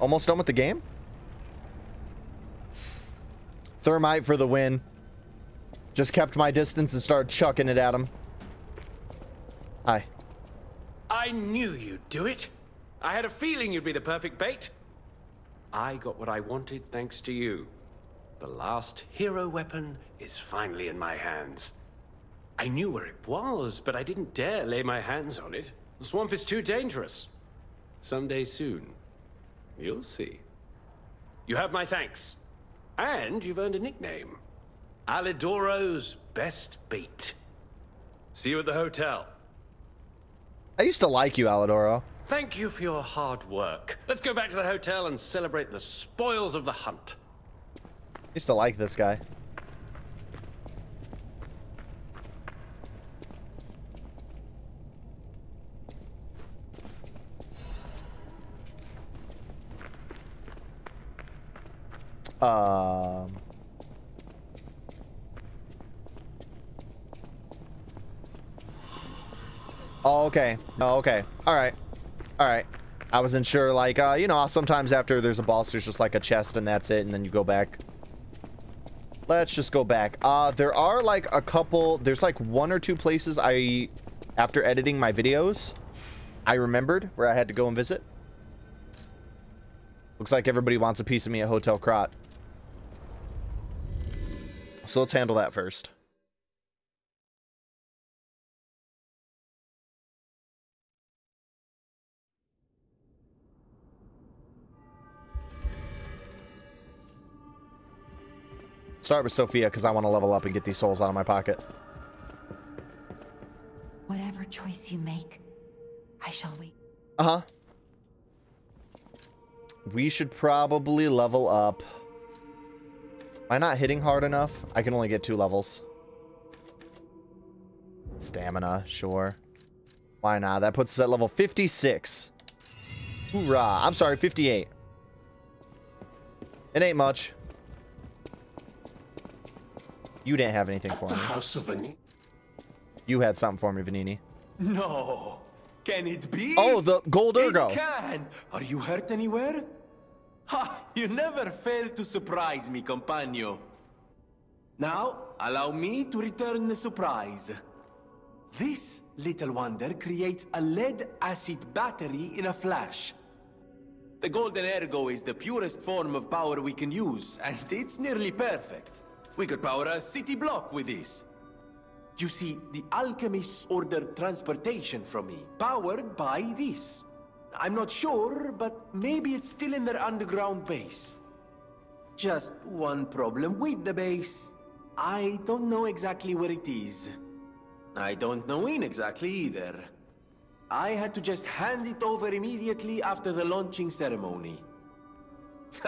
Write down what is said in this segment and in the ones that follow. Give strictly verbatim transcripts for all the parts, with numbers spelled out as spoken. Almost done with the game? Thermite for the win. Just kept my distance and started chucking it at him. Hi. I knew you'd do it. I had a feeling you'd be the perfect bait. I got what I wanted thanks to you. The last hero weapon is finally in my hands. I knew where it was, but I didn't dare lay my hands on it. The swamp is too dangerous. Someday soon, you'll see. You have my thanks. And you've earned a nickname. Alidoro's best bait. See you at the hotel. I used to like you, Alidoro. Thank you for your hard work. Let's go back to the hotel and celebrate the spoils of the hunt. I used to like this guy. Um... Oh, okay. Oh, okay. All right. All right. I wasn't sure, like, uh, you know, sometimes after there's a boss, there's just like a chest and that's it. And then you go back. Let's just go back. Uh, there are like a couple, there's like one or two places I, after editing my videos, I remembered where I had to go and visit. Looks like everybody wants a piece of me at Hotel Krat. So let's handle that first. Start with Sophia because I want to level up and get these souls out of my pocket. Whatever choice you make, I shall wait. Uh-huh. We should probably level up. Am I not hitting hard enough? I can only get two levels. Stamina, sure. Why not? That puts us at level fifty-six. Hoorah. I'm sorry, fifty-eight. It ain't much. You didn't have anything for me. House of Vanini. You had something for me, Vanini. No. Can it be? Oh, the gold ergo. It can. Are you hurt anywhere? Ha! You never fail to surprise me, compagno. Now, allow me to return the surprise. This little wonder creates a lead-acid battery in a flash. The golden ergo is the purest form of power we can use, and it's nearly perfect. We could power a city block with this. You see, the alchemists ordered transportation from me, powered by this. I'm not sure, but maybe it's still in their underground base. Just one problem with the base. I don't know exactly where it is. I don't know when exactly either. I had to just hand it over immediately after the launching ceremony.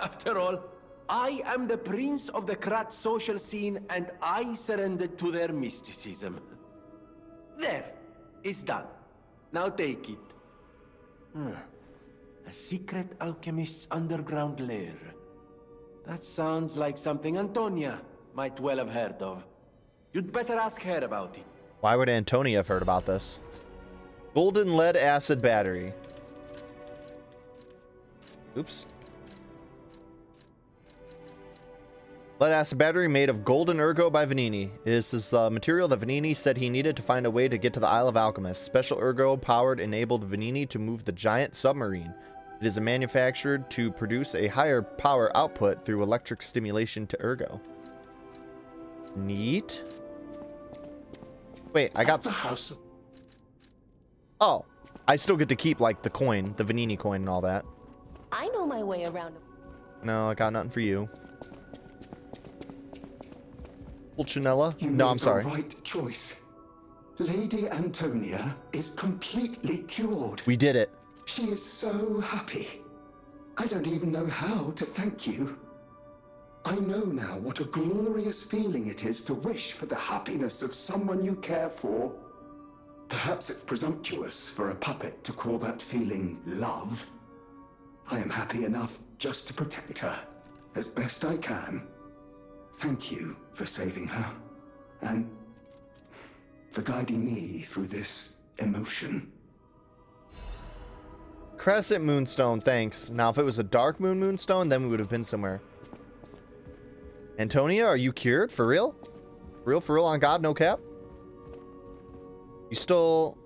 After all, I am the prince of the Krat social scene, and I surrendered to their mysticism. There. It's done. Now take it. Hmm. A secret alchemist's underground lair. That sounds like something Antonia might well have heard of. You'd better ask her about it. Why would Antonia have heard about this? Golden lead acid battery. Oops. Lead acid battery made of golden ergo by Vanini. This is the material that Vanini said he needed to find a way to get to the Isle of Alchemists. Special ergo powered enabled Vanini to move the giant submarine. It is manufactured to produce a higher power output through electric stimulation to ergo. Neat. Wait, I got the house. Oh, I still get to keep like the coin, the Vanini coin and all that. I know my way around. No, I got nothing for you. Pulcinella? You no, I'm sorry. Right choice. Lady Antonia is completely cured. We did it. She is so happy. I don't even know how to thank you. I know now what a glorious feeling it is to wish for the happiness of someone you care for. Perhaps it's presumptuous for a puppet to call that feeling love. I am happy enough just to protect her as best I can. Thank you for saving her, and for guiding me through this emotion. crescent moonstone, thanks. Now, if it was a dark moon moonstone, then we would have been somewhere. Antonia, are you cured? For real? For real, for real, on God, no cap? You still...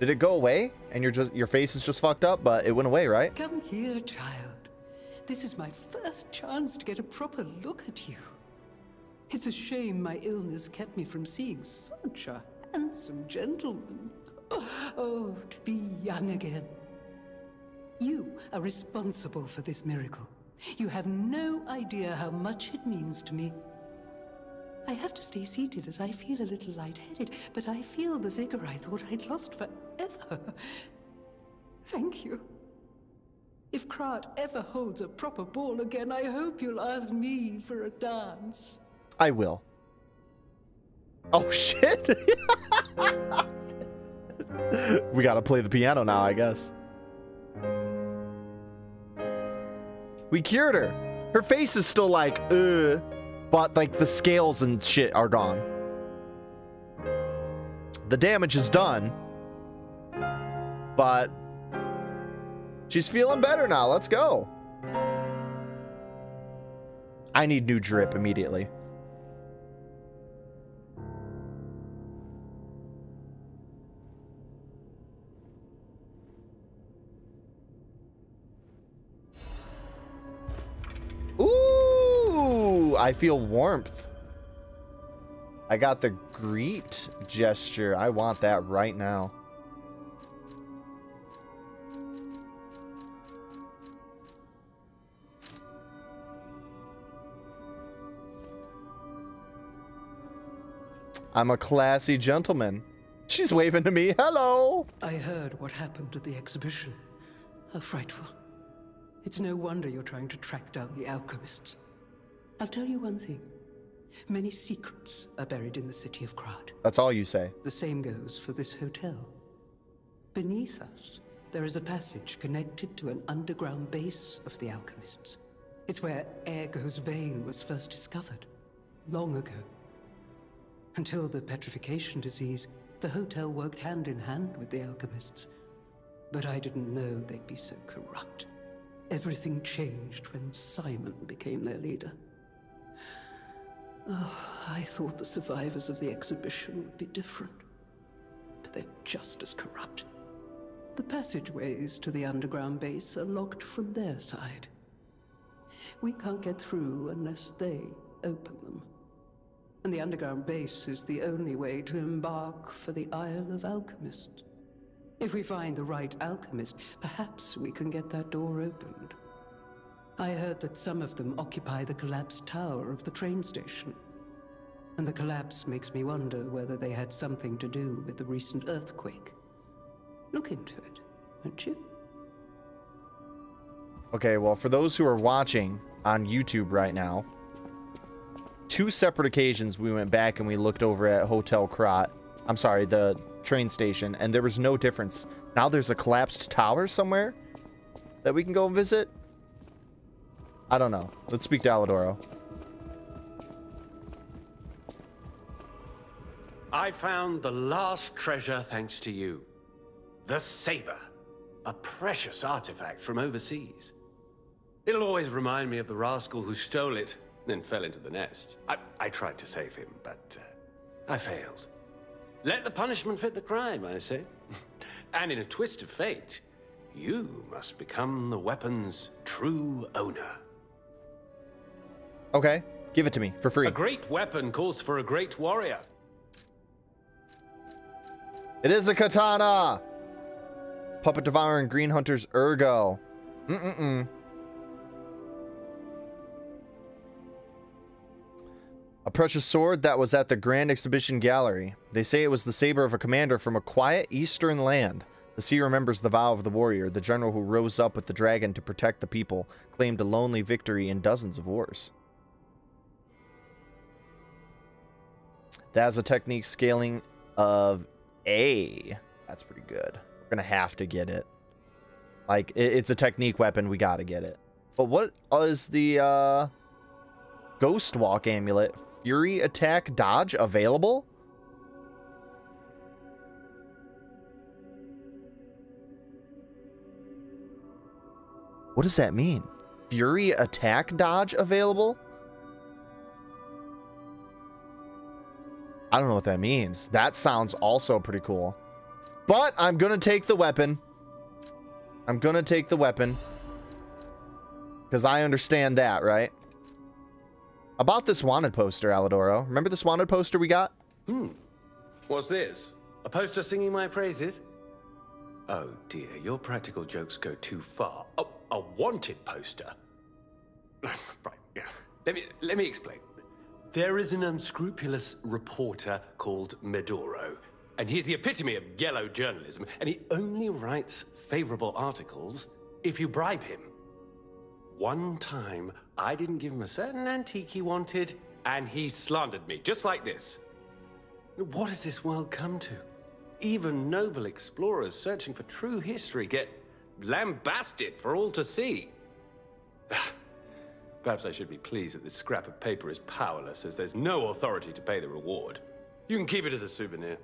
Did it go away? And you're just, your face is just fucked up, but it went away, right? Come here, child. This is my first chance to get a proper look at you. It's a shame my illness kept me from seeing such a handsome gentleman. Oh, to be young again. You are responsible for this miracle. You have no idea how much it means to me. I have to stay seated as I feel a little lightheaded, but I feel the vigor I thought I'd lost forever. Thank you. If Krat ever holds a proper ball again, I hope you'll ask me for a dance. I will. Oh, shit. We gotta play the piano now, I guess. We cured her. Her face is still like, uh, but like the scales and shit are gone. The damage is done, but she's feeling better now. Let's go. I need new drip immediately. I feel warmth. I got the greet gesture. I want that right now. I'm a classy gentleman. She's waving to me. Hello. I heard what happened at the exhibition. How frightful. It's no wonder you're trying to track down the alchemists. I'll tell you one thing. Many secrets are buried in the city of Krat. That's all you say. The same goes for this hotel. Beneath us, there is a passage connected to an underground base of the alchemists. It's where Ergo's vein was first discovered, long ago. Until the petrification disease, the hotel worked hand in hand with the alchemists. But I didn't know they'd be so corrupt. Everything changed when Simon became their leader. Oh, I thought the survivors of the exhibition would be different, but they're just as corrupt. The passageways to the underground base are locked from their side. We can't get through unless they open them. And the underground base is the only way to embark for the Isle of Alchemists. If we find the right alchemist, perhaps we can get that door opened. I heard that some of them occupy the collapsed tower of the train station. And the collapse makes me wonder whether they had something to do with the recent earthquake. Look into it, won't you? Okay, well, for those who are watching on YouTube right now, two separate occasions we went back and we looked over at Hotel Krat. I'm sorry, the train station, and there was no difference. Now there's a collapsed tower somewhere that we can go visit. I don't know. Let's speak to Alidoro. I found the last treasure thanks to you. The saber. A precious artifact from overseas. It'll always remind me of the rascal who stole it, then fell into the nest. I, I tried to save him, but uh, I failed. Let the punishment fit the crime, I say. And in a twist of fate, you must become the weapon's true owner. Okay, give it to me for free. A great weapon calls for a great warrior. It is a katana. Puppet Devourer and Green Hunter's Ergo. Mm-mm-mm. A precious sword that was at the Grand Exhibition Gallery. They say it was the saber of a commander from a quiet eastern land. The sea remembers the vow of the warrior, the general who rose up with the dragon to protect the people, claimed a lonely victory in dozens of wars. That is a technique scaling of A. That's pretty good. We're going to have to get it. Like, it's a technique weapon. We got to get it. But what is the uh, Ghost Walk Amulet? Fury, attack, dodge available? What does that mean? Fury attack dodge available? I don't know what that means. That sounds also pretty cool. But I'm going to take the weapon. I'm going to take the weapon. Because I understand that, right? About this wanted poster, Alidoro. Remember this wanted poster we got? Hmm. What's this? A poster singing my praises? Oh dear, your practical jokes go too far. Oh, a wanted poster? Right, yeah. Let me, let me explain. There is an unscrupulous reporter called Medoro, and he's the epitome of yellow journalism, and he only writes favorable articles if you bribe him. One time, I didn't give him a certain antique he wanted, and he slandered me, just like this. What has this world come to? Even noble explorers searching for true history get lambasted for all to see. Perhaps I should be pleased that this scrap of paper is powerless, as there's no authority to pay the reward. You can keep it as a souvenir.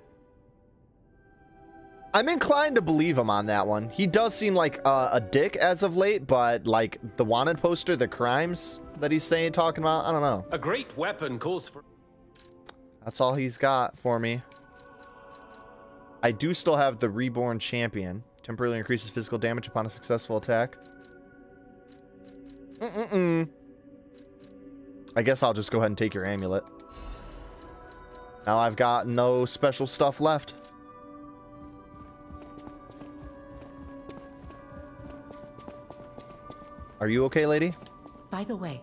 I'm inclined to believe him on that one. He does seem like uh, a dick as of late, but like the wanted poster, the crimes that he's saying, talking about, I don't know. A great weapon calls for... That's all he's got for me. I do still have the Reborn Champion. Temporarily increases physical damage upon a successful attack. Mm-mm-mm. I guess I'll just go ahead and take your amulet. Now I've got no special stuff left. Are you okay, lady? By the way,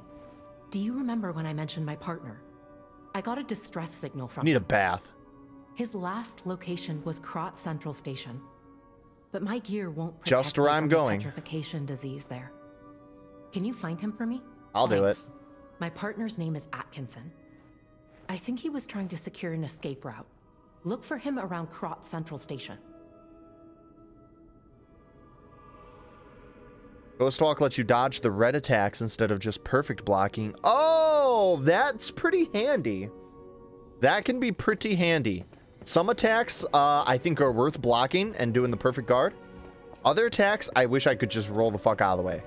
do you remember when I mentioned my partner? I got a distress signal from him. Need a bath. His last location was Krat Central Station. But my gear won't protect just where I'm going. Petrification disease there. Can you find him for me? I'll Thanks. do it. My partner's name is Atkinson. I think he was trying to secure an escape route. Look for him around Krat Central Station. Ghost Walk lets you dodge the red attacks instead of just perfect blocking. Oh, that's pretty handy. That can be pretty handy. Some attacks uh, I think are worth blocking and doing the perfect guard. Other attacks, I wish I could just roll the fuck out of the way.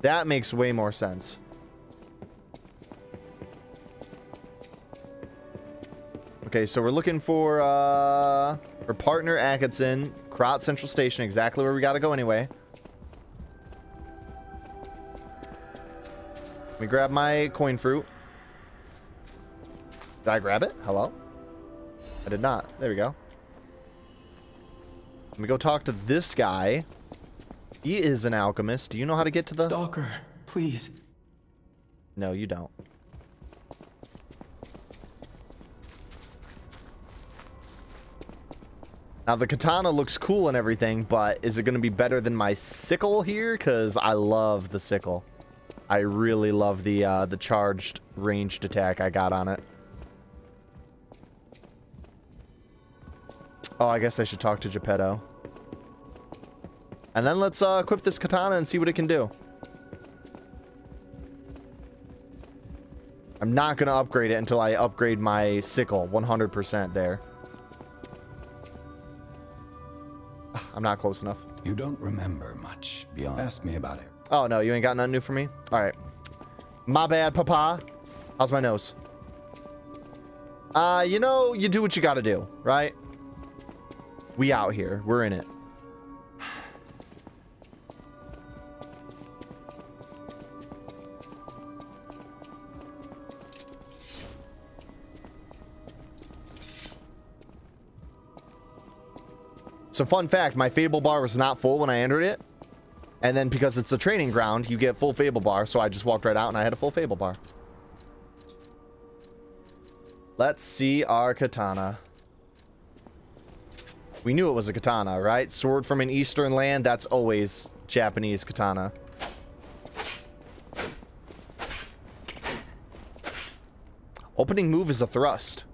That makes way more sense. Okay, so we're looking for uh, her partner, Atkinson, Krat Central Station, exactly where we gotta go anyway. Let me grab my coin fruit. Did I grab it? Hello? I did not. There we go. Let me go talk to this guy. He is an alchemist. Do you know how to get to the... Stalker, please. No, you don't. Now, the katana looks cool and everything, but is it going to be better than my sickle here? Because I love the sickle. I really love the uh, the charged ranged attack I got on it. Oh, I guess I should talk to Geppetto. And then let's uh, equip this katana and see what it can do. I'm not going to upgrade it until I upgrade my sickle one hundred percent there. I'm not close enough. You don't remember much beyond. Ask me about it. Oh, no, you ain't got nothing new for me? All right. My bad, Papa. How's my nose? Uh, you know, you do what you got to do, right? We out here. We're in it. So, fun fact, my Fable bar was not full when I entered it. And then because it's a training ground, you get full Fable bar. So I just walked right out and I had a full Fable bar. Let's see our katana. We knew it was a katana, right? Sword from an Eastern land. That's always Japanese katana. Opening move is a thrust.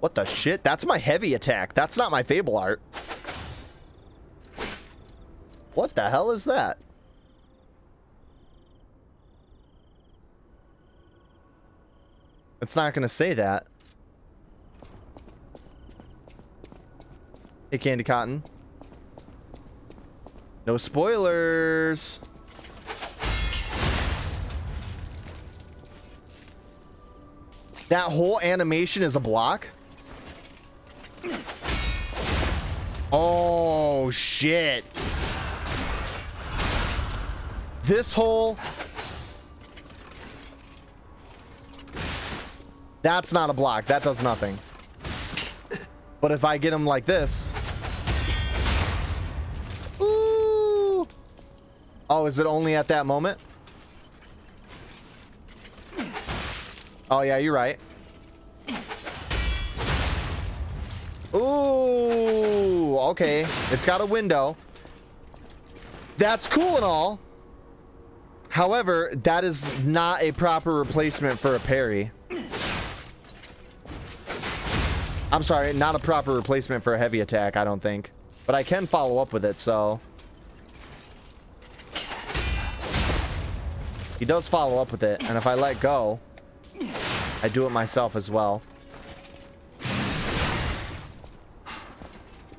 What the shit? That's my heavy attack. That's not my Fable art. What the hell is that? It's not going to say that. Hey, Candy Cotton. No spoilers. That whole animation is a block? Oh, shit. This whole... That's not a block. That does nothing. But if I get him like this... Ooh. Oh, is it only at that moment? Oh, yeah, you're right. Ooh. Okay. It's got a window. That's cool and all. However, that is not a proper replacement for a parry. I'm sorry, not a proper replacement for a heavy attack, I don't think. But I can follow up with it, so... He does follow up with it, and if I let go, I do it myself as well. Is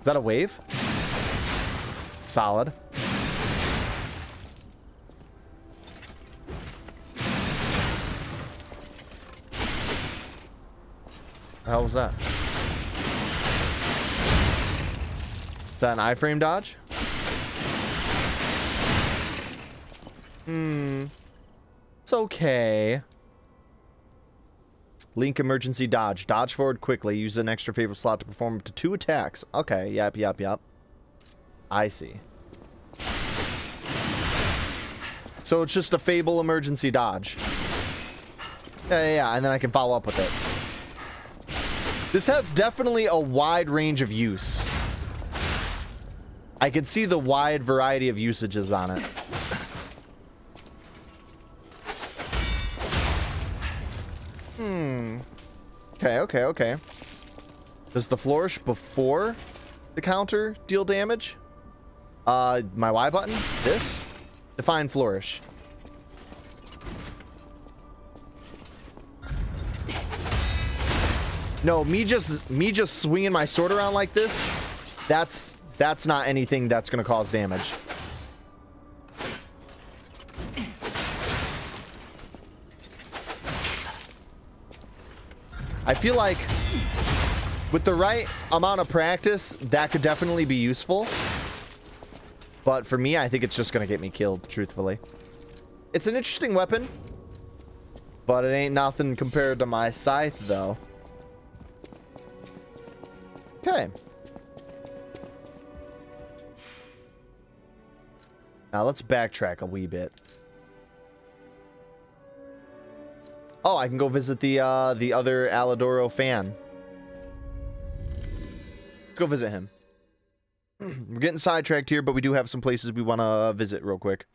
that a wave? Solid. The hell was that? Is that an iframe dodge? Hmm. It's okay. Link emergency dodge. Dodge forward quickly. Use an extra favorite slot to perform up to two attacks. Okay. Yep, yep, yep. I see. So it's just a Fable emergency dodge. Yeah, yeah, yeah. And then I can follow up with it. This has definitely a wide range of use. I can see the wide variety of usages on it. Hmm. Okay, okay, okay. Does the flourish before the counter deal damage? Uh, my Y button? This? Define flourish. No, me just, me just swinging my sword around like this, that's... That's not anything that's going to cause damage. I feel like with the right amount of practice, that could definitely be useful. But for me, I think it's just going to get me killed, truthfully. It's an interesting weapon, but it ain't nothing compared to my scythe, though. Okay. Now, let's backtrack a wee bit. Oh, I can go visit the uh, the other Alidoro fan. Let's go visit him. We're getting sidetracked here, but we do have some places we want to visit real quick.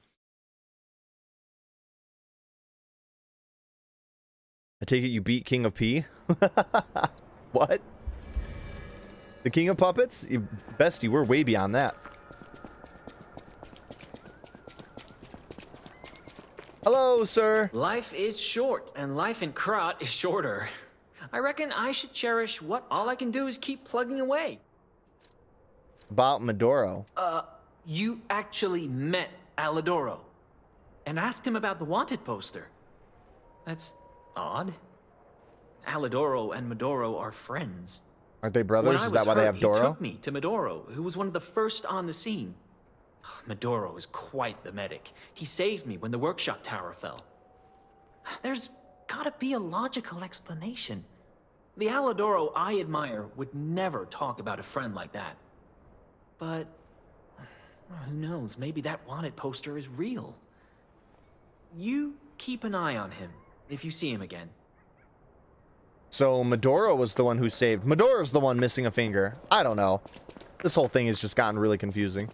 I take it you beat King of P? What? The King of Puppets? Bestie, we're way beyond that. Hello, sir. Life is short, and life in Krat is shorter. I reckon I should cherish what all I can do is keep plugging away. About Medoro. Uh, you actually met Alidoro and asked him about the wanted poster. That's odd. Alidoro and Medoro are friends. Aren't they brothers? Is that why they have Doro? He took me to Medoro, who was one of the first on the scene. Medoro is quite the medic. He saved me when the workshop tower fell. There's gotta be a logical explanation. The Alidoro I admire would never talk about a friend like that. But who knows, maybe that wanted poster is real. You keep an eye on him if you see him again. So Medoro was the one who saved. Medoro's the one missing a finger. I don't know. This whole thing has just gotten really confusing.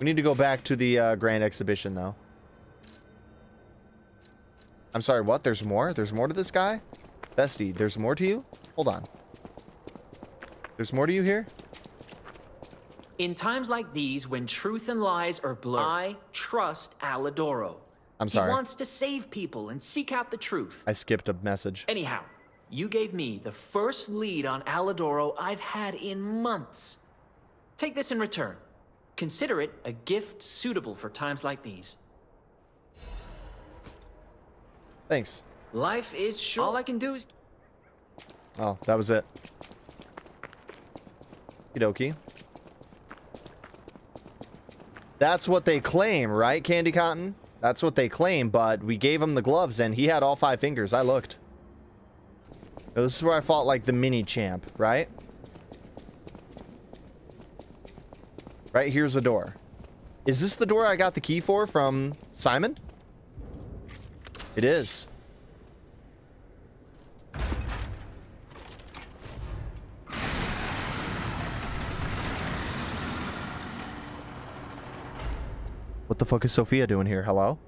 We need to go back to the uh, Grand Exhibition, though. I'm sorry, what? There's more? There's more to this guy? Bestie, there's more to you? Hold on. There's more to you here? In times like these, when truth and lies are blurred, I trust Alidoro. I'm sorry. He wants to save people and seek out the truth. I skipped a message. Anyhow, you gave me the first lead on Alidoro I've had in months. Take this in return. Consider it a gift suitable for times like these. Thanks. Life is short. All I can do is... Oh, that was it. Okie dokie. That's what they claim, right, Candy Cotton? That's what they claim, but we gave him the gloves and he had all five fingers. I looked. This is where I fought like the mini champ, right? Right here's the door. Is this the door I got the key for from Simon? It is. What the fuck is Sophia doing here? Hello?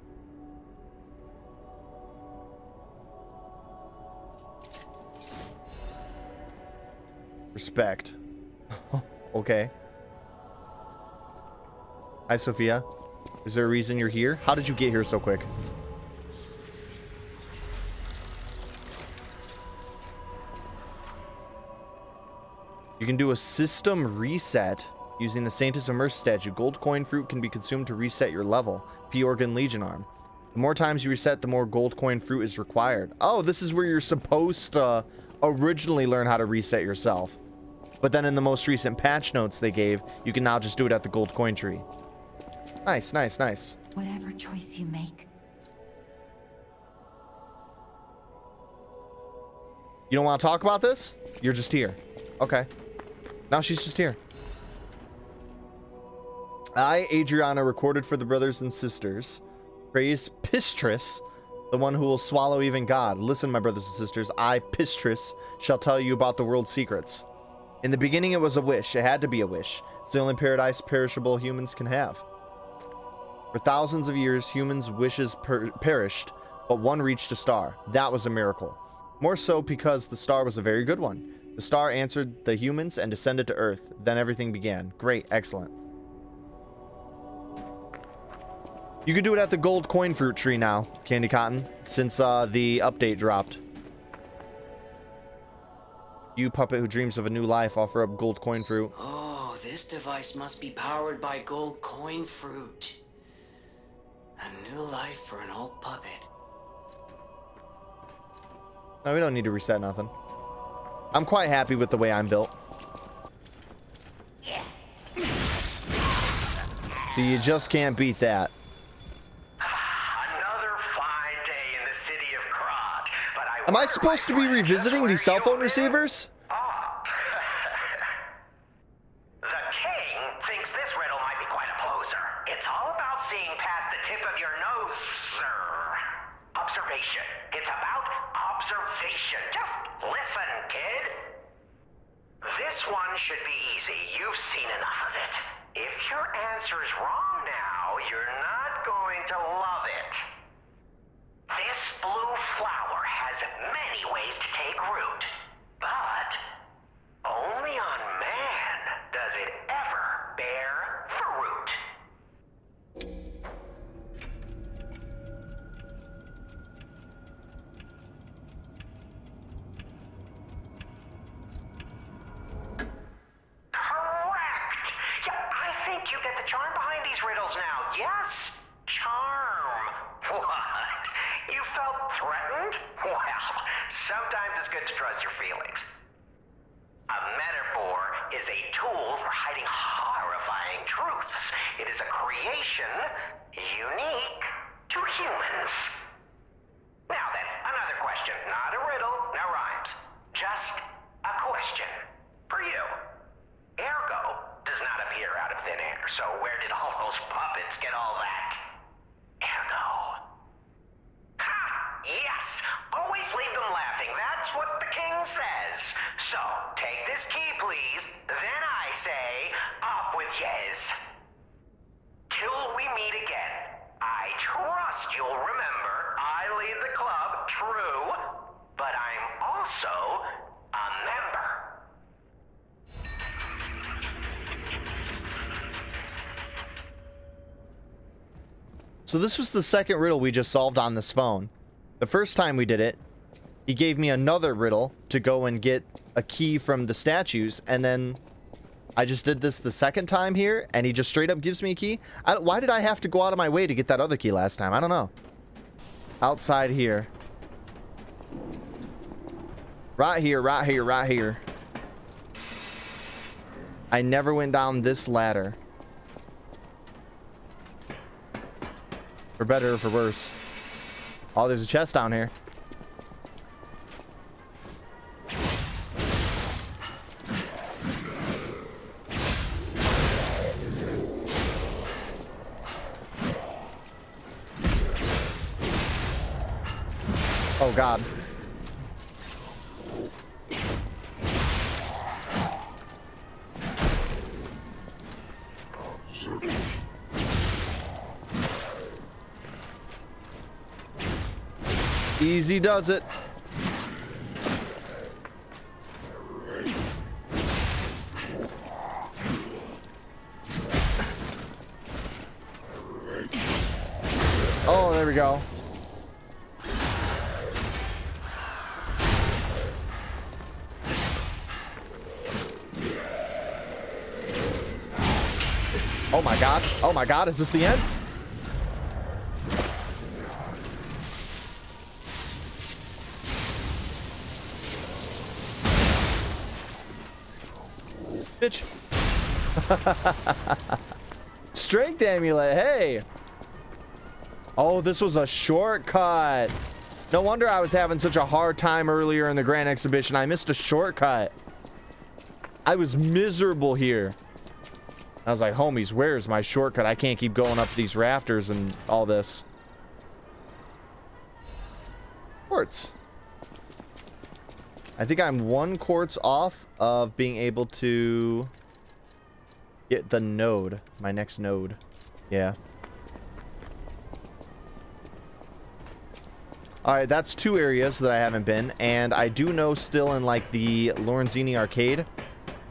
Respect. Okay. Hi, Sophia. Is there a reason you're here? How did you get here so quick? You can do a system reset using the Saintus Immersed statue. Gold coin fruit can be consumed to reset your level. P-Organ Legion Arm. The more times you reset, the more gold coin fruit is required. Oh, this is where you're supposed to originally learn how to reset yourself. But then in the most recent patch notes they gave, you can now just do it at the gold coin tree. Nice, nice, nice. Whatever choice you make. You don't want to talk about this? You're just here. Okay. Now she's just here. I, Adriana, recorded for the brothers and sisters. Praise Pistris, the one who will swallow even God. Listen, my brothers and sisters, I, Pistris, shall tell you about the world's secrets. In the beginning, it was a wish. It had to be a wish. It's the only paradise perishable humans can have. For thousands of years, humans' wishes per perished, but one reached a star. That was a miracle. More so because the star was a very good one. The star answered the humans and descended to Earth. Then everything began. Great. Excellent. You could do it at the gold coin fruit tree now, Candy Cotton, since uh, the update dropped. You, puppet who dreams of a new life, offer up gold coin fruit. Oh, this device must be powered by gold coin fruit. A new life for an old puppet. No, we don't need to reset nothing. I'm quite happy with the way I'm built. So you just can't beat that. Am I supposed to be revisiting the cell phone receivers? Oh. The king thinks this riddle might be quite a poser. It's all about seeing past the tip of your nose, sir. Observation. It's about observation. Just listen, kid. This one should be easy. You've seen enough of it. If your answer's wrong now, you're not going to love it. This blue flower has many ways to take root, but only on man does it ever bear fruit. Correct! Yeah, I think you get the charm behind these riddles now, yes? Charm. What? You felt threatened? Well, sometimes it's good to trust your feelings. A metaphor is a tool for hiding horrifying truths. It is a creation unique to humans. Now then, another question. Not a riddle, no rhymes. Just a question for you. Ergo does not appear out of thin air, so where did all those puppets get all that? Ergo. Yes, always leave them laughing. That's what the king says. So, take this key, please. Then I say, off with yez. Till we meet again, I trust you'll remember I lead the club, true, but I'm also a member. So this was the second riddle we just solved on this phone. The first time we did it, he gave me another riddle to go and get a key from the statues, and then I just did this the second time here, and he just straight up gives me a key. I, why did I have to go out of my way to get that other key last time? I don't know. Outside here. Right here, right here, right here. I never went down this ladder. For better or for worse. Oh, there's a chest down here. Oh, God. Easy does it. Oh, there we go. Oh my God. Oh my God. Is this the end? Strength amulet, hey. Oh, this was a shortcut. No wonder I was having such a hard time earlier in the grand exhibition. I missed a shortcut. I was miserable here. I was like, homies, where's my shortcut? I can't keep going up these rafters and all this. Quartz. I think I'm one quartz off of being able to get the node, my next node. Yeah. All right, that's two areas that I haven't been, and I do know still in like the Lorenzini arcade,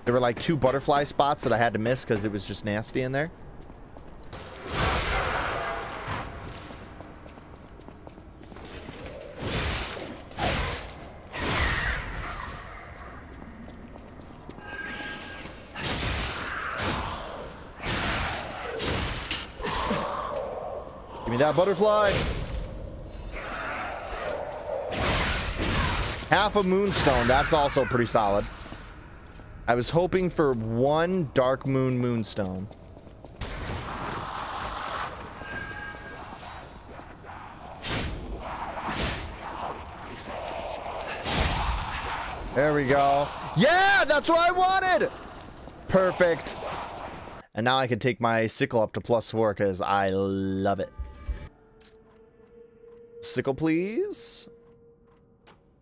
there were like two butterfly spots that I had to miss because it was just nasty in there. That butterfly. Half a moonstone. That's also pretty solid. I was hoping for one dark moon moonstone. There we go. Yeah, that's what I wanted. Perfect. And now I can take my sickle up to plus four because I love it. Sickle, please.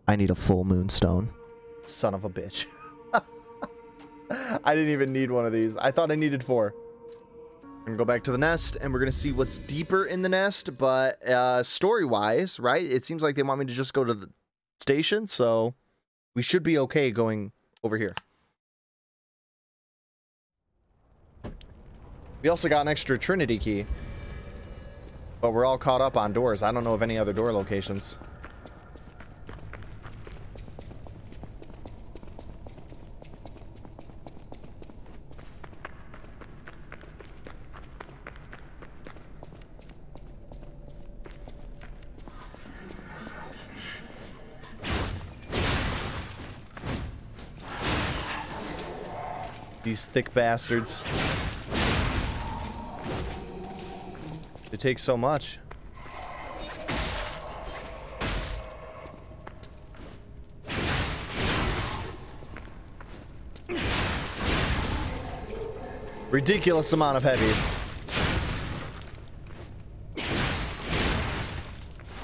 I need a full moonstone. Son of a bitch. I didn't even need one of these. I thought I needed four. I'm gonna go back to the nest, and we're gonna see what's deeper in the nest, but uh story-wise, right, it seems like they want me to just go to the station, so we should be okay going over here. We also got an extra Trinity key. But we're all caught up on doors. I don't know of any other door locations. These thick bastards. It takes so much. Ridiculous amount of heavies.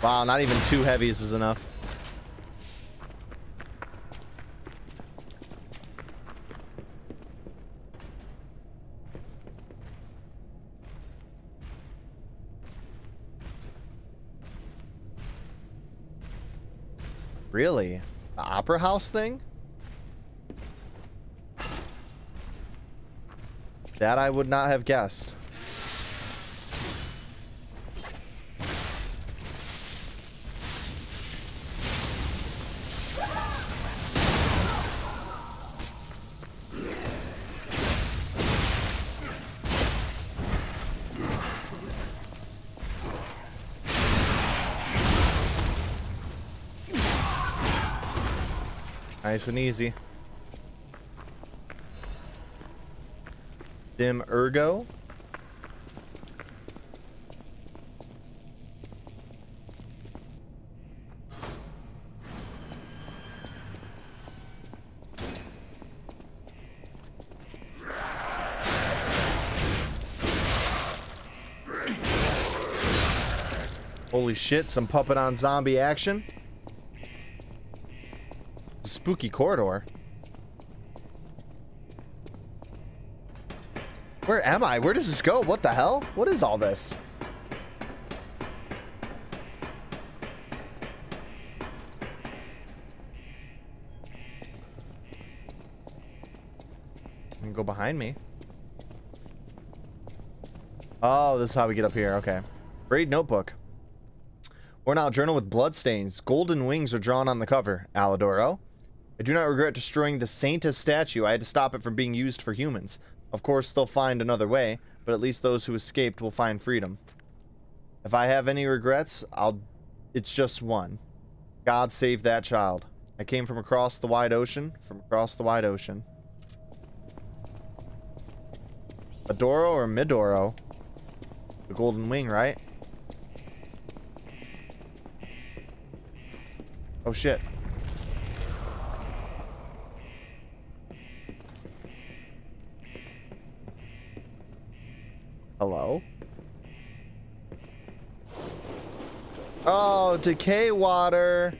Wow, not even two heavies is enough. Really? The opera house thing? That I would not have guessed. Nice and easy. Dim Ergo. Holy shit, some puppet on zombie action. Spooky corridor. Where am I? Where does this go? What the hell? What is all this? I can go behind me. Oh, this is how we get up here. Okay. Braid notebook. Worn out journal with bloodstains. Golden wings are drawn on the cover. Alidoro. I do not regret destroying the Sainta's statue. I had to stop it from being used for humans. Of course, they'll find another way, but at least those who escaped will find freedom. If I have any regrets, I'll... It's just one. God save that child. I came from across the wide ocean. From across the wide ocean. Medoro or Medoro? The golden wing, right? Oh, shit. Hello? Oh, decay water.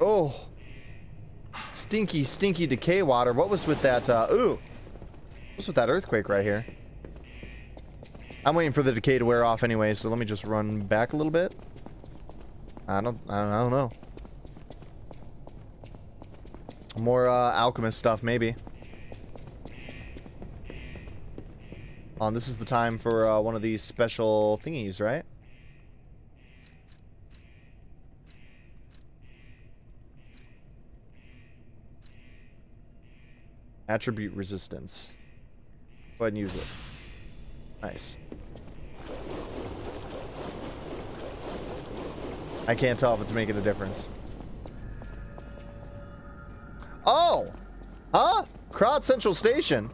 Oh. Stinky, stinky decay water. What was with that? Uh, ooh. What's with that earthquake right here? I'm waiting for the decay to wear off anyway, so let me just run back a little bit. I don't, I don't know. More uh, alchemist stuff, maybe. Oh, and this is the time for uh, one of these special thingies, right? Attribute resistance. Go ahead and use it. Nice. I can't tell if it's making a difference. Oh! Huh? Krat Central Station.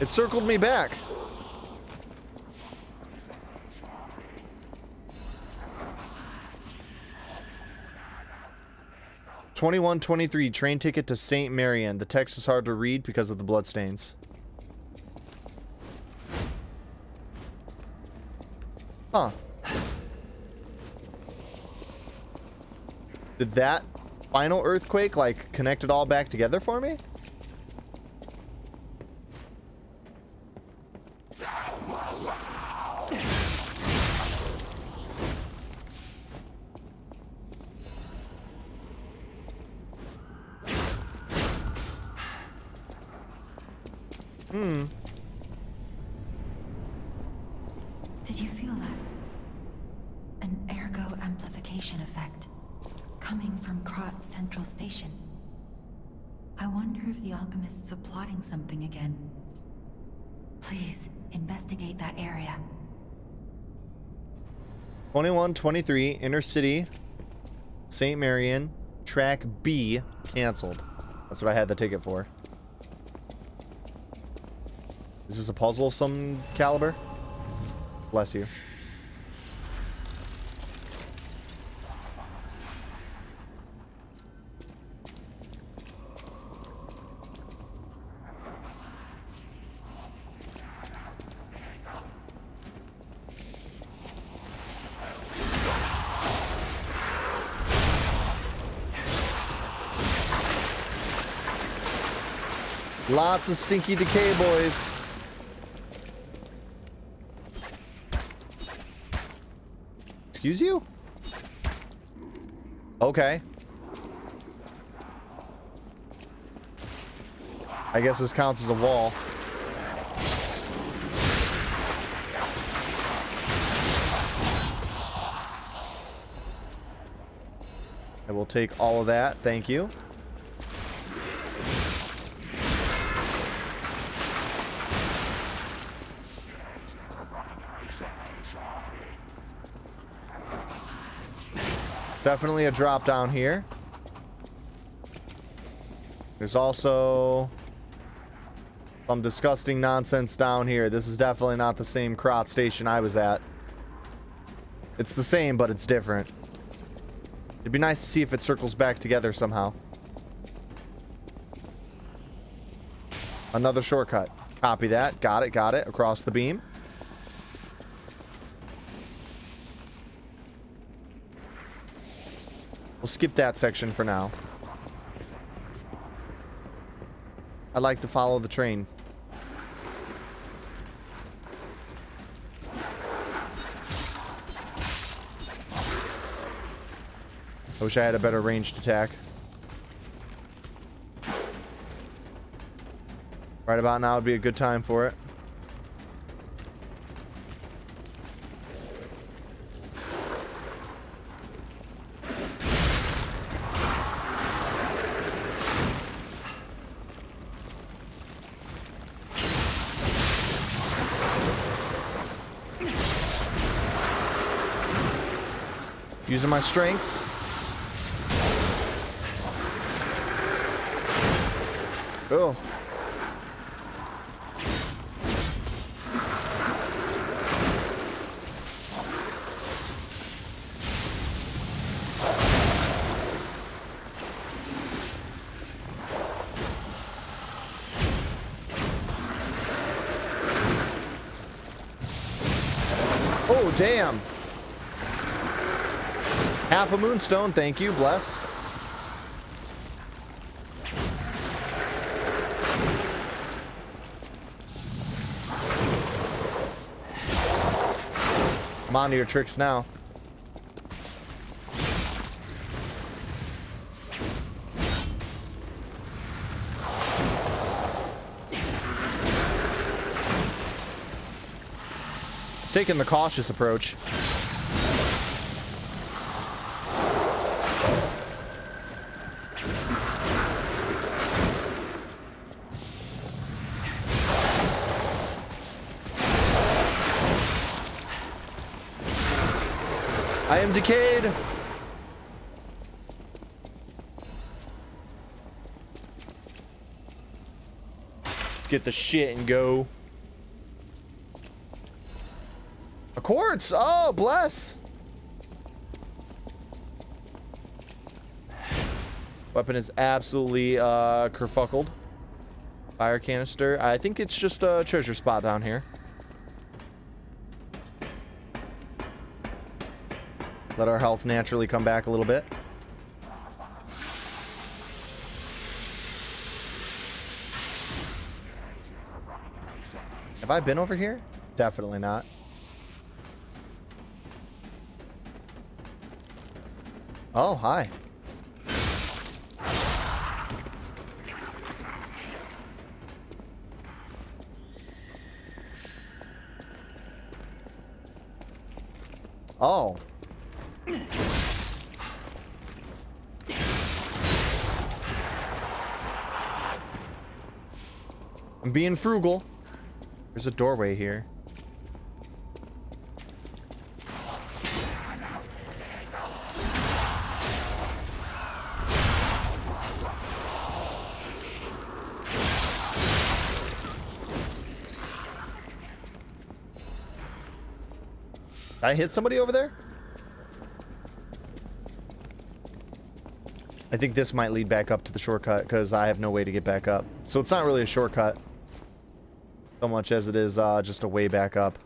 It circled me back. twenty-one twenty-three, train ticket to Saint Marion. The text is hard to read because of the bloodstains. Huh. Did that final earthquake, like, connect it all back together for me? Hmm. Did you feel that? An ergo amplification effect coming from Krat Central Station. I wonder if the alchemists are plotting something again. Please investigate that area. twenty-one twenty-three, inner city, Saint Marion, track B, canceled. That's what I had the ticket for. Is this a puzzle of some caliber? Bless you. Lots of stinky decay, boys. Excuse you? Okay. I guess this counts as a wall. I will take all of that. Thank you. Definitely a drop down here. There's also some disgusting nonsense down here. This is definitely not the same Krat station I was at. It's the same, but it's different. It'd be nice to see if it circles back together somehow. Another shortcut. Copy that. Got it, got it. Across the beam. We'll skip that section for now. I like to follow the train. I wish I had a better ranged attack. Right about now would be a good time for it. Using my strengths. Oh. Oh, damn. Half a moonstone, thank you, bless. I'm on to your tricks now. It's taking the cautious approach. I am decayed. Let's get the shit and go. A quartz. Oh, bless. Weapon is absolutely uh, kerfuckled. Fire canister. I think it's just a treasure spot down here. Let our health naturally come back a little bit. Have I been over here? Definitely not. Oh, hi. Oh. I'm being frugal. There's a doorway here. Did I hit somebody over there? I think this might lead back up to the shortcut because I have no way to get back up. So it's not really a shortcut. So much as it is uh, just a way back up.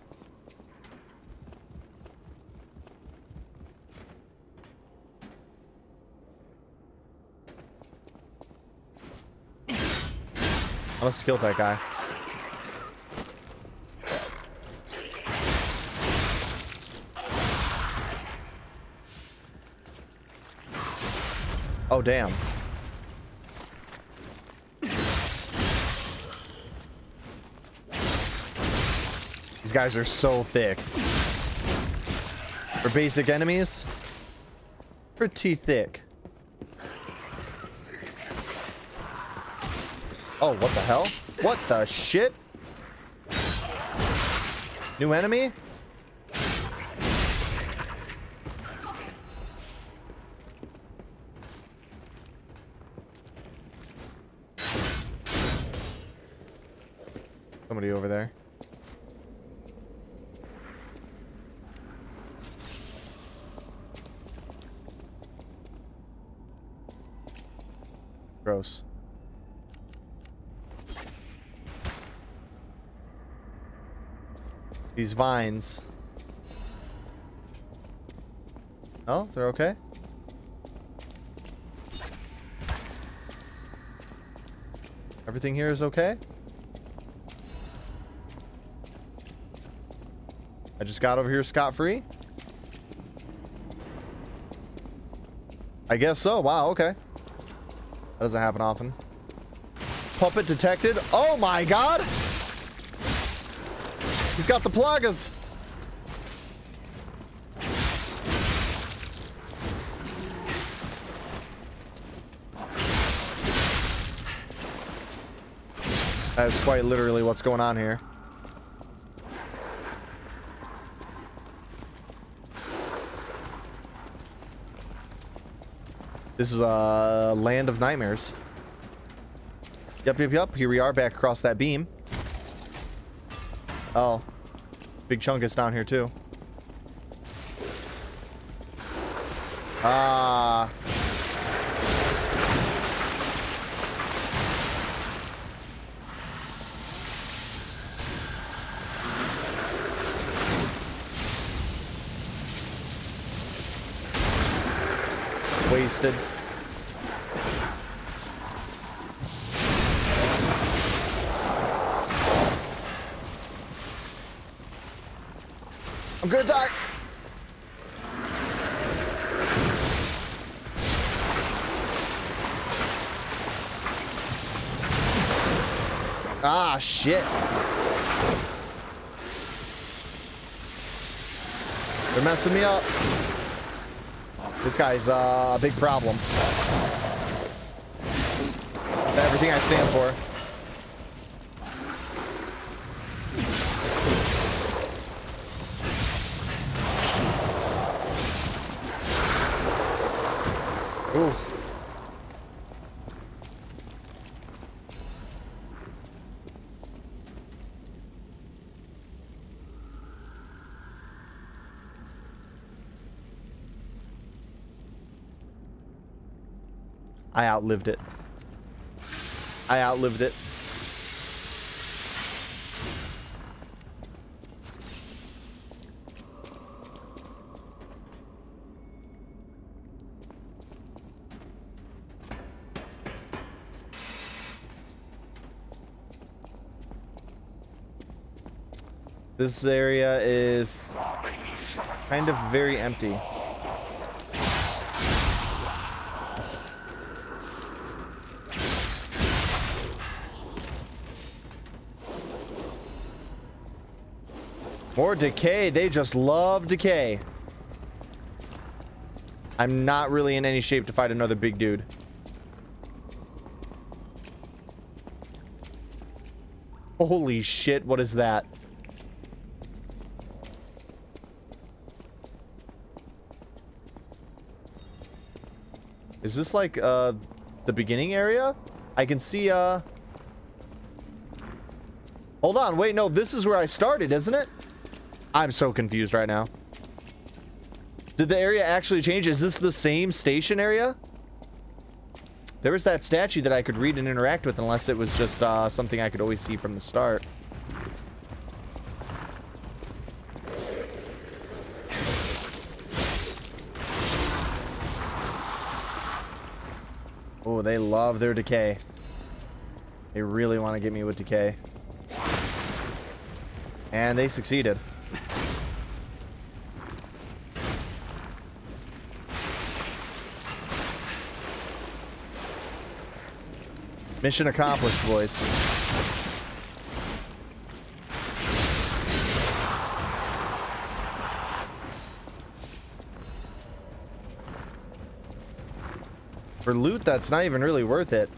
I must have killed that guy. Oh, damn. These guys are so thick. For basic enemies, pretty thick. Oh, what the hell? What the shit? New enemy? Somebody over there. Gross. These vines. Oh, they're okay. Everything here is okay. I just got over here scot-free. I guess so. Wow, okay. That doesn't happen often. Puppet detected. Oh my god! He's got the plagas. That is quite literally what's going on here. This is a uh, land of nightmares. Yep, yep, yep. Here we are back across that beam. Oh. Big Chungus down here, too. Ah. Uh, wasted. I'm gonna die. Ah, shit. They're messing me up. This guy's uh, a big problem. That's everything I stand for. Ooh. I outlived it. I outlived it. This area is kind of very empty. More decay. They just love decay. I'm not really in any shape to fight another big dude. Holy shit, what is that? Is this like uh, the beginning area? I can see. Uh... Hold on. Wait, no, this is where I started, isn't it? I'm so confused right now. Did the area actually change? Is this the same station area? There was that statue that I could read and interact with, unless it was just uh, something I could always see from the start. Oh, they love their decay. They really want to get me with decay. And they succeeded. Mission accomplished, boys. For loot, that's not even really worth it.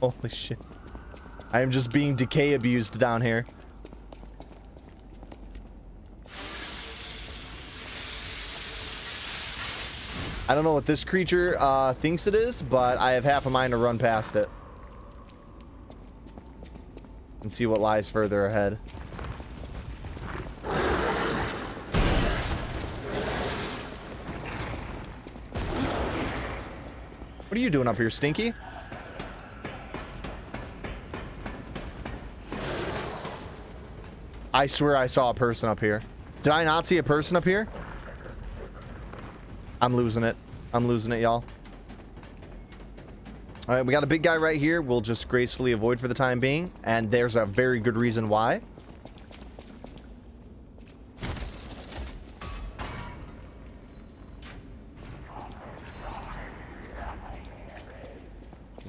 Holy shit. I am just being decay abused down here. I don't know what this creature uh, thinks it is, but I have half a mind to run past it. And see what lies further ahead. What are you doing up here, Stinky? I swear I saw a person up here. Did I not see a person up here? I'm losing it. I'm losing it, y'all. All right, we got a big guy right here. We'll just gracefully avoid for the time being. And there's a very good reason why.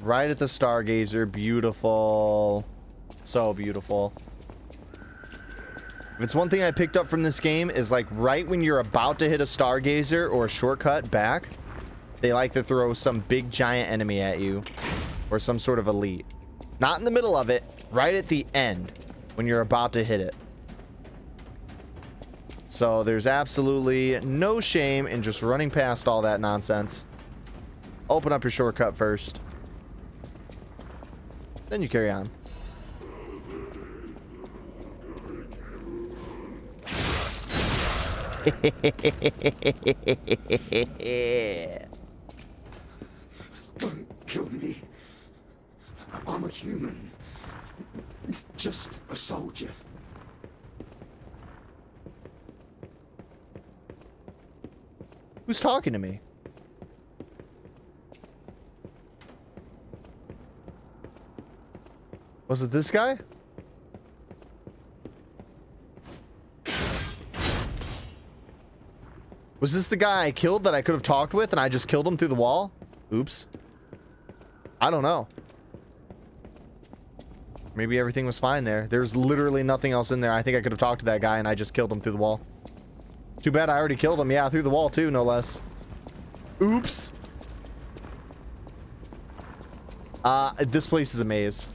Right at the Stargazer. Beautiful. So beautiful. If it's one thing I picked up from this game is, like, right when you're about to hit a Stargazer or a shortcut back, they like to throw some big giant enemy at you or some sort of elite. Not in the middle of it, right at the end when you're about to hit it. So there's absolutely no shame in just running past all that nonsense. Open up your shortcut first. Then you carry on. Don't kill me. I'm a human. Just a soldier. Who's talking to me? Was it this guy? Was this the guy I killed that I could have talked with and I just killed him through the wall? Oops. I don't know. Maybe everything was fine there. There's literally nothing else in there. I think I could have talked to that guy and I just killed him through the wall. Too bad I already killed him. Yeah, through the wall too, no less. Oops. Uh, this place is a maze.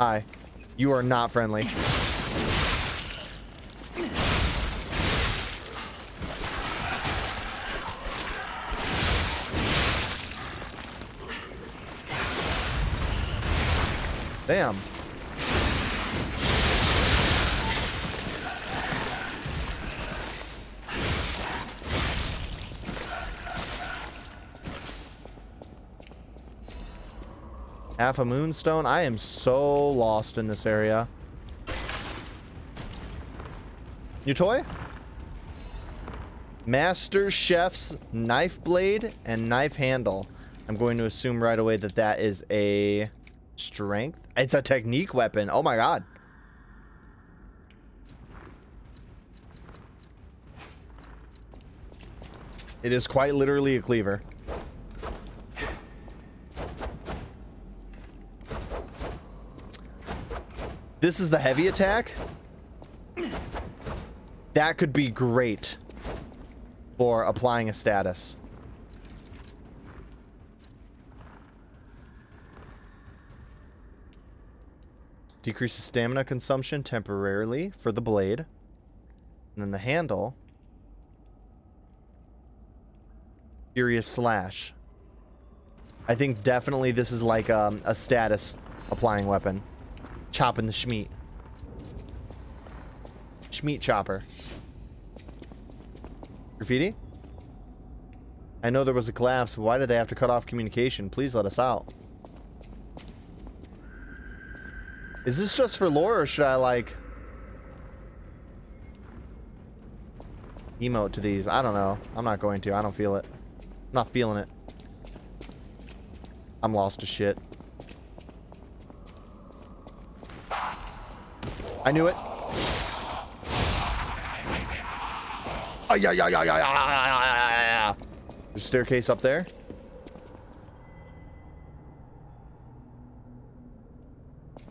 Hi. You are not friendly. Damn. Half a moonstone. I am so lost in this area. New toy? Master Chef's Knife Blade and Knife Handle. I'm going to assume right away that that is a... strength? It's a technique weapon. Oh my god. It is quite literally a cleaver. This is the heavy attack. That could be great for applying a status. Decreases stamina consumption temporarily for the blade. And then the handle. Furious Slash. I think definitely this is like um, a status applying weapon. Chopping the Schmeat. Schmeat Chopper. Graffiti? I know there was a collapse. Why did they have to cut off communication? Please let us out. Is this just for lore, or should I, like, emote to these? I don't know. I'm not going to. I don't feel it. I'm not feeling it. I'm lost to shit. I knew it. Oh, yeah, yeah, yeah, yeah, yeah, yeah, yeah. There's a staircase up there.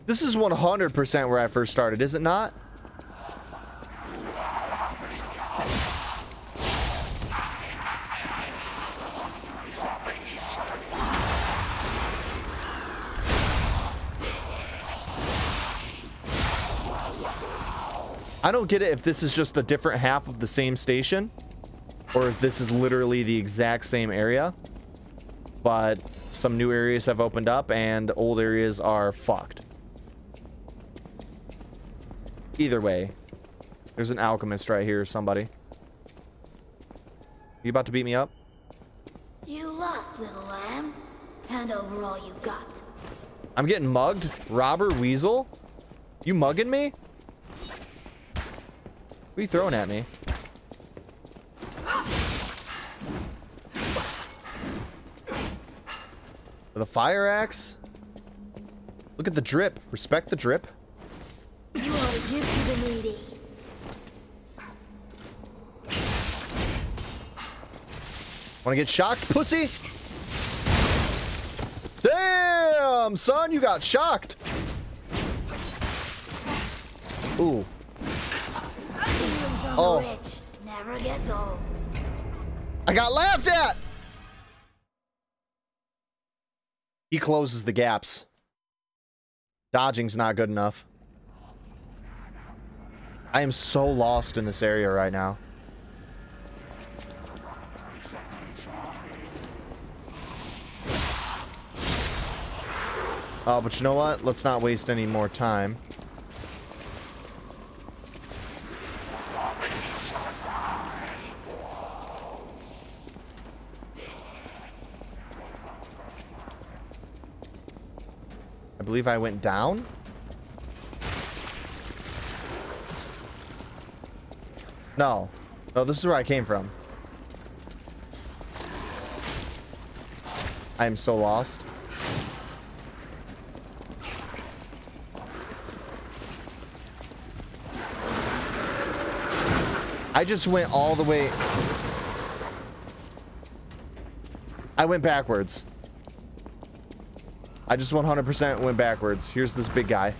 This is one hundred percent where I first started, is it not? I don't get it if this is just a different half of the same station or if this is literally the exact same area, but some new areas have opened up and old areas are fucked. Either way, there's an alchemist right here, somebody. You about to beat me up? You lost, little lamb. Hand over all you got. I'm getting mugged? Robber Weasel? You mugging me? What are you throwing at me? The fire axe? Look at the drip. Respect the drip. You are a gift to the needy. Wanna get shocked, pussy? Damn, son, you got shocked. Ooh. Oh. Never gets old. I got laughed at. He closes the gaps. Dodging's not good enough. I am so lost in this area right now. Oh, but you know what? Let's not waste any more time. I believe I went down. No. No, this is where I came from. I am so lost. I just went all the way. I went backwards. I just one hundred percent went backwards. Here's this big guy.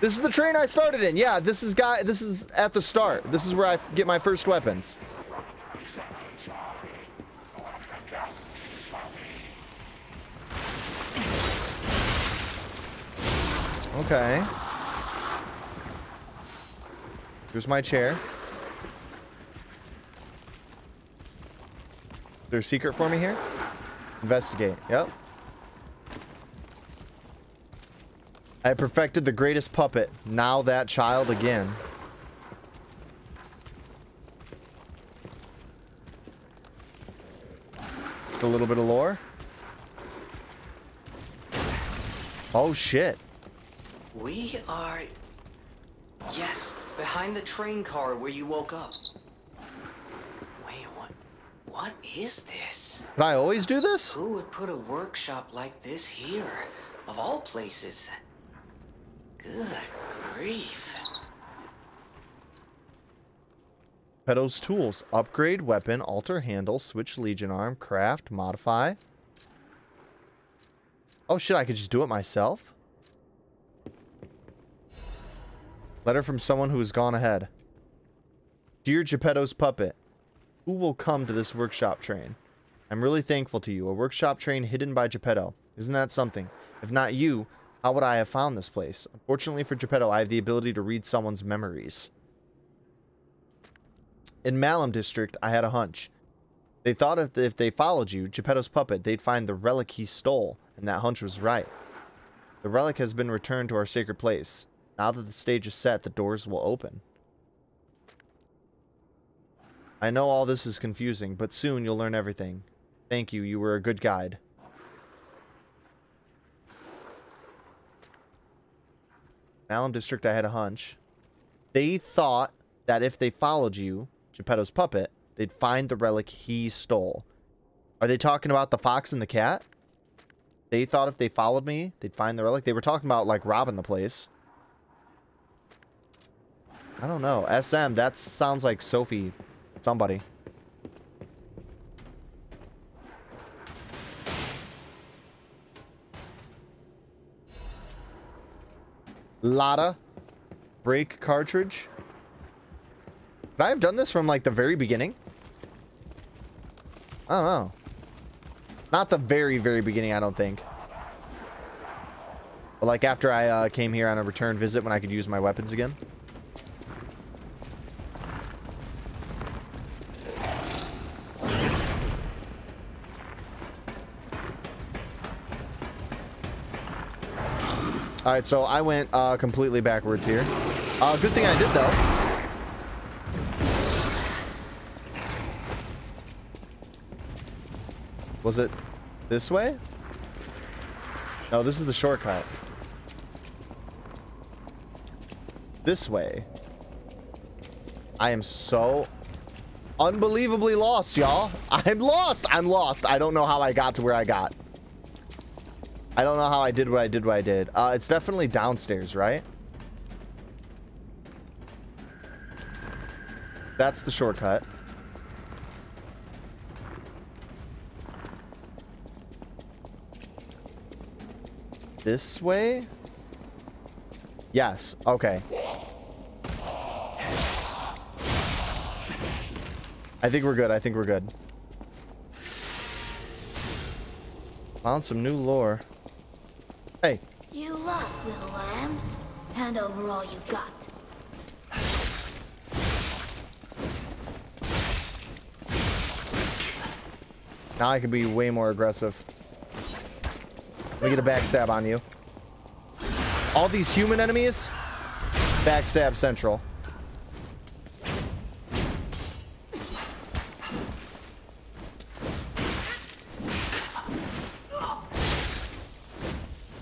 This is the train I started in. Yeah, this is guy. This is at the start. This is where I get my first weapons. Okay. Here's my chair. Is there a secret for me here? Investigate. Yep. I perfected the greatest puppet. Now that child again. Just a little bit of lore. Oh shit. We are... Yes, behind the train car where you woke up. Wait, what? What is this? Did I always do this? Who would put a workshop like this here? Of all places. Good grief. Geppetto's tools. Upgrade, weapon, alter handle, switch legion arm, craft, modify. Oh shit, I could just do it myself? Letter from someone who has gone ahead. Dear Geppetto's puppet, who will come to this workshop train? I'm really thankful to you. A workshop train hidden by Geppetto. Isn't that something? If not you... how would I have found this place? Unfortunately for Geppetto, I have the ability to read someone's memories. In Malum District, I had a hunch. They thought if, if they followed you, Geppetto's puppet, they'd find the relic he stole, and that hunch was right. The relic has been returned to our sacred place. Now that the stage is set, the doors will open. I know all this is confusing, but soon you'll learn everything. Thank you, you were a good guide. Malum District, I had a hunch. They thought that if they followed you, Geppetto's puppet, they'd find the relic he stole. Are they talking about the fox and the cat? They thought if they followed me, they'd find the relic. They were talking about, like, robbing the place. I don't know. S M, that sounds like Sophie. Somebody. Lada. Brake cartridge. Could I have done this from, like, the very beginning? I don't know. Not the very, very beginning, I don't think. But, like, after I uh, came here on a return visit when I could use my weapons again. Alright, so I went uh, completely backwards here. Uh, good thing I did, though. Was it this way? No, this is the shortcut. This way. I am so unbelievably lost, y'all. I'm lost. I'm lost. I don't know how I got to where I got. I don't know how I did what I did what I did. Uh, it's definitely downstairs, right? That's the shortcut. This way? Yes. Okay. I think we're good. I think we're good. Found some new lore. Hey. You lost, little lamb. Hand over all you got. Now I can be way more aggressive. Let me get a backstab on you. All these human enemies, backstab central.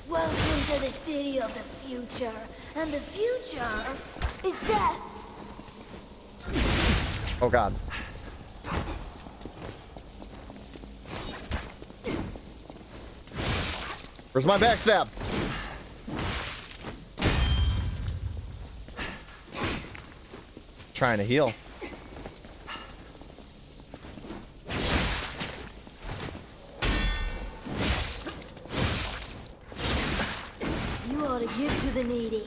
Welcome to the city of the future, and the future is death. Oh God. Where's my backstab? Trying to heal. You ought to give to the needy.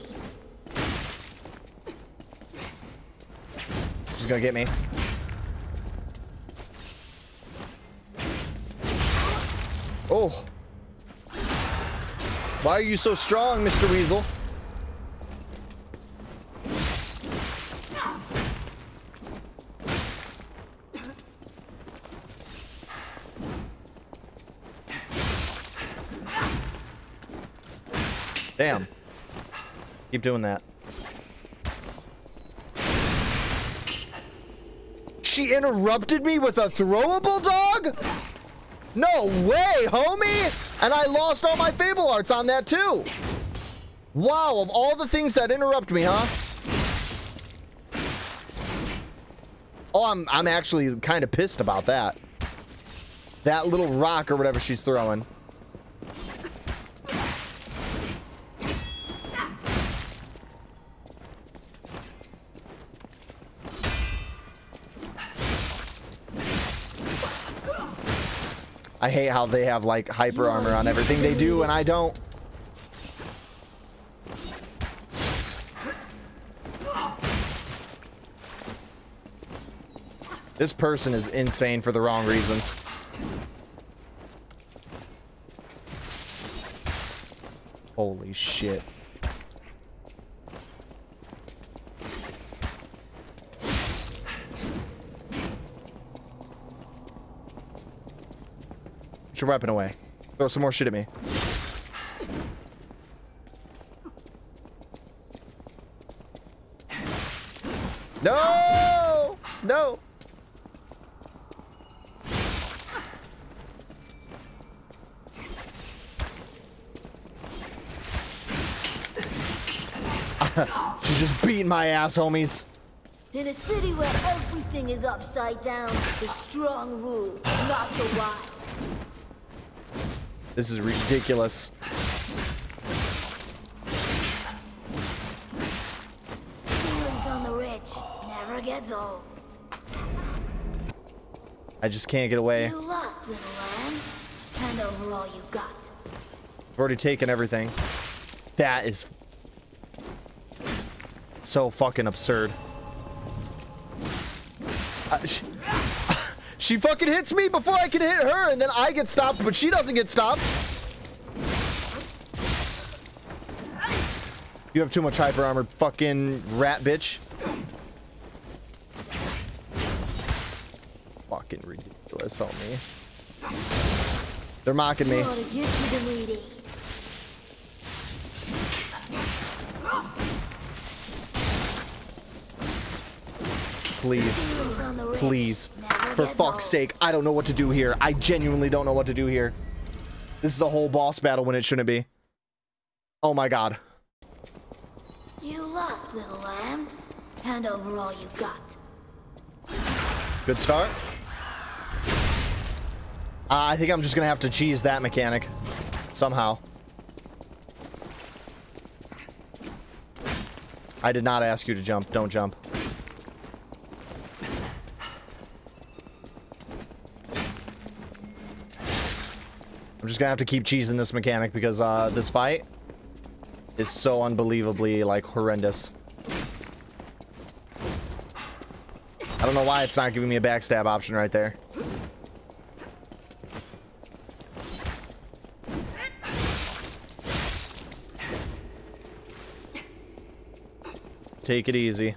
She's gonna get me. Oh. Why are you so strong, Mister Weasel? Damn. Keep doing that. She interrupted me with a throwable dog? No way, homie! And I lost all my Fable Arts on that, too. Wow, of all the things that interrupt me, huh? Oh, I'm, I'm actually kind of pissed about that. That little rock or whatever she's throwing. I hate how they have, like, hyper armor on everything they do, and I don't. This person is insane for the wrong reasons. Holy shit. Your weapon away. Throw some more shit at me. No! No! She's just beating my ass, homies. In a city where everything is upside down, the strong rule, not the wise. This is ridiculous. Feelings on the rich never gets old. I just can't get away. You lost, little lamb. Hand over all you got. I've already taken everything. That is so fucking absurd. Uh, she, she fucking hits me before I can hit her, and then I get stopped, but she doesn't get stopped. You have too much hyper armor, fucking rat bitch. Fucking ridiculous, help me. They're mocking me. Please, please, for fuck's sake, I don't know what to do here. I genuinely don't know what to do here. This is a whole boss battle when it shouldn't be. Oh my god. You lost, little lamb. Hand over all you got. Good start. Uh, I think I'm just gonna have to cheese that mechanic somehow. I did not ask you to jump. Don't jump. I'm just gonna have to keep cheesing this mechanic because uh, this fight is so unbelievably, like, horrendous. I don't know why it's not giving me a backstab option right there. Take it easy.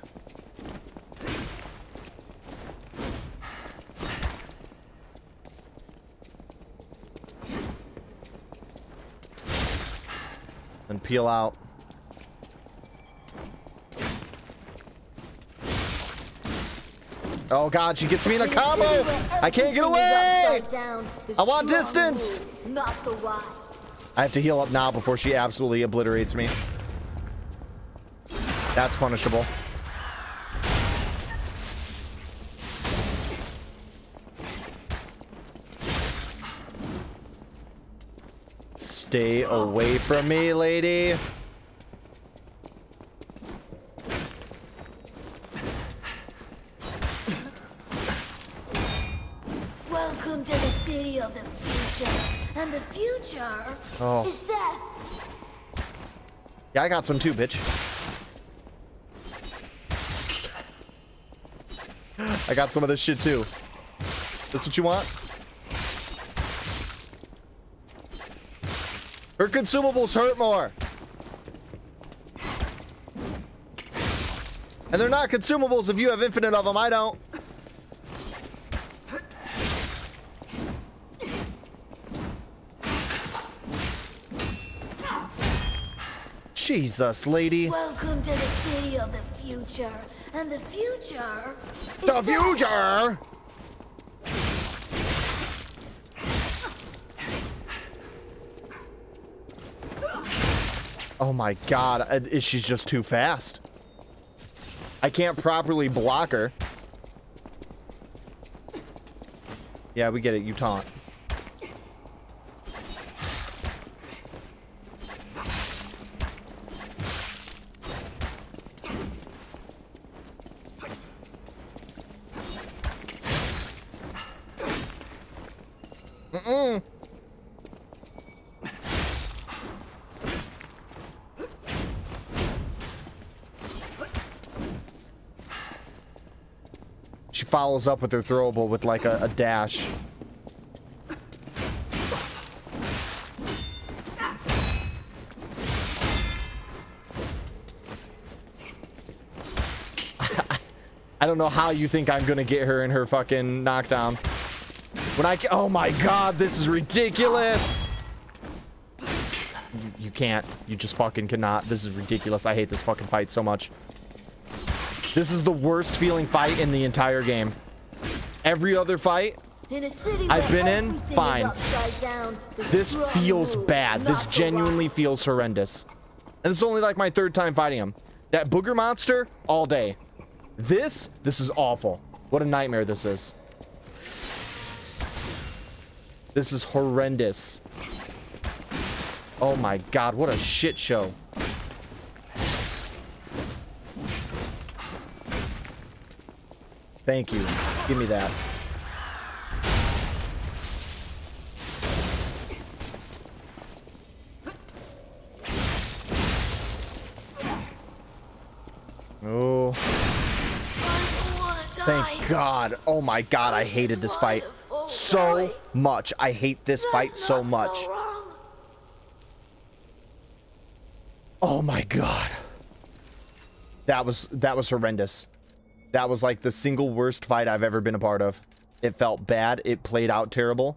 And peel out. Oh god, she gets me in a combo! I can't get away! I want distance! I have to heal up now before she absolutely obliterates me. That's punishable. Stay away from me, lady. Welcome to the city of the future. And the future oh. is death. Yeah, I got some too, bitch. I got some of this shit too. This what you want? Her consumables hurt more. And they're not consumables if you have infinite of them. I don't. Jesus, lady. Welcome to the city of the future. And the future. The future. Oh my god, she's just too fast. I can't properly block her. Yeah, we get it. You taunt. Follows up with her throwable with like a, a dash. I don't know how you think I'm gonna get her in her fucking knockdown. When I oh my god, this is ridiculous. You, you can't. You just fucking cannot. This is ridiculous. I hate this fucking fight so much. This is the worst feeling fight in the entire game. Every other fight I've been in, fine. This feels bad. This genuinely feels horrendous. And this is only like my third time fighting him. That booger monster, all day. This, this is awful. What a nightmare this is. This is horrendous. Oh my god, what a shit show. Thank you. Give me that. Oh. Thank God. Oh my God, I hated this fight so much. I hate this fight so much. Oh my God. That was that was horrendous. That was like the single worst fight I've ever been a part of. It felt bad. It played out terrible.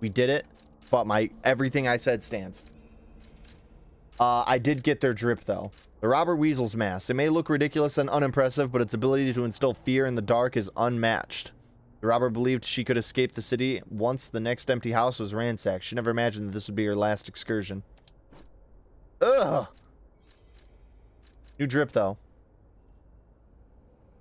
We did it, but my everything I said stands. Uh, I did get their drip though. The Robber Weasel's mask. It may look ridiculous and unimpressive, but its ability to instill fear in the dark is unmatched. The robber believed she could escape the city once the next empty house was ransacked. She never imagined that this would be her last excursion. Ugh. New drip though.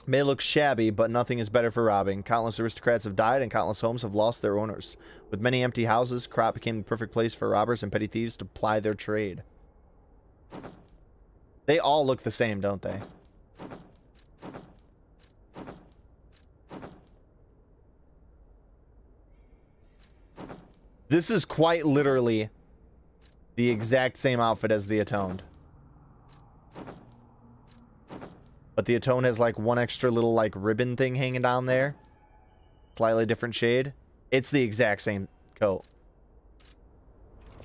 May look shabby, but nothing is better for robbing. Countless aristocrats have died, and countless homes have lost their owners. With many empty houses, Krat became the perfect place for robbers and petty thieves to ply their trade. They all look the same, don't they? This is quite literally the exact same outfit as the Atoned. But the Atone has like one extra little like ribbon thing hanging down there. Slightly different shade. It's the exact same coat.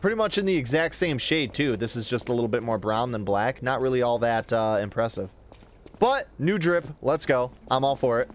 Pretty much in the exact same shade too. This is just a little bit more brown than black. Not really all that uh, impressive. But new drip. Let's go. I'm all for it.